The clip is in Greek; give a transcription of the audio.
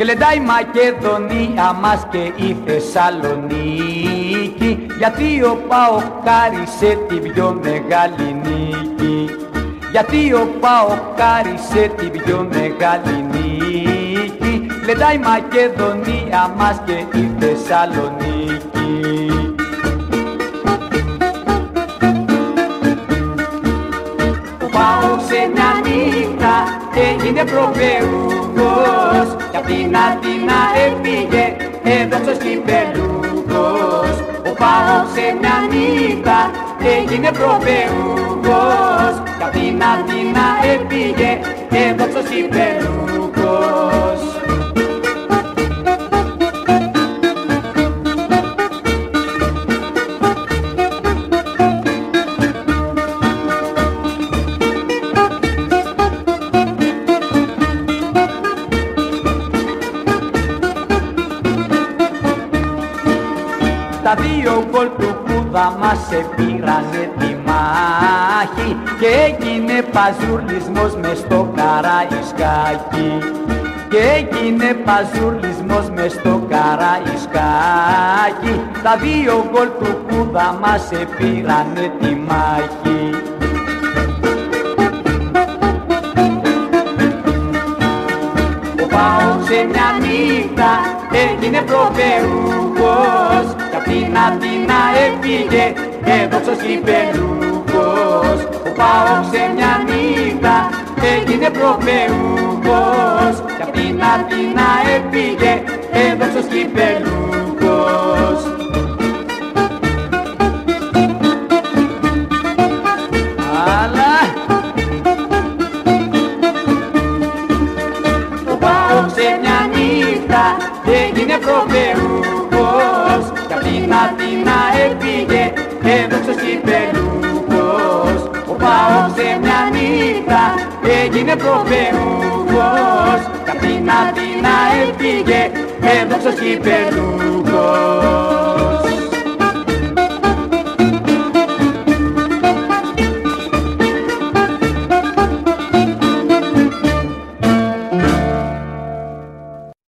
Γλεντάει η Μακεδονία μας και η Θεσσαλονίκη, γιατί ο ΠΑΟΚ χάρισε την πιο μεγάλη νίκη. Γιατί ο ΠΑΟΚ χάρισε την πιο μεγάλη νίκη. Γλεντάει η Μακεδονία μας και η Θεσσαλονίκη. Ο ΠΑΟΚ σε μια νύχτα έγινε προβεουργός, κι απ' την Αθήνα έφυγε έδωσος κυπελλούχος. Ο ΠΑΟΚ σε μια νύχτα έγινε προβεουργός, κι απ' την Αθήνα έφυγε έδωσος κυπελλούχος. Τα δύο γκολ του Κούδα μας επήρανε τη μάχη και έγινε παζουρλισμός μες στο Καραϊσκάκι. Και έγινε παζουρλισμός μες στο Καραϊσκάκι. Τα δύο γκολ του Κούδα μας επήρανε τη μάχη. Ο ΠΑΟΚ σε μια νύχτα έγινε προβεουργός, την Αθήνα έφυγε έδωσος κυπελλούχος. Ο ΠΑΟΚ σε μια νύχτα έγινε προβεουργός, κι απ' την Αθήνα έφυγε έδωσος κυπελλούχος. Αλλά ο ΠΑΟΚ σε μια νύχτα έγινε προβεουργός, κι απ' την Αθήνα έφυγε έδωσος κυπελλούχος. Ο ΠΑΟΚ σε μια νύχτα έγινε προβεουργός, κι απ' την Αθήνα έφυγε έδωσος κυπελλούχος.